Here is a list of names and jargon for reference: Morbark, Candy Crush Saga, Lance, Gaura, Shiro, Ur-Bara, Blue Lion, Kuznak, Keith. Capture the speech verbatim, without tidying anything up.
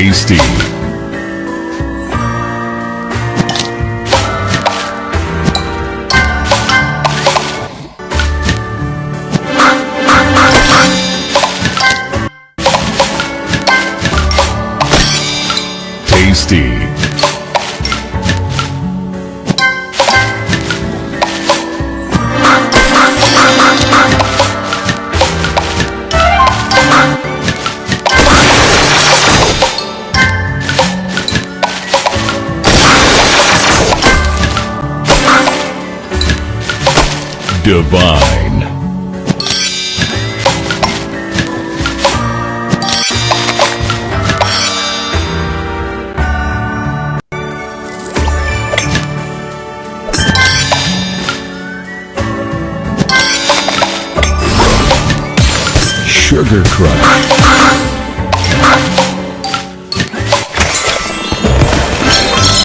tasty. Tasty. Divine. Sugar Crush.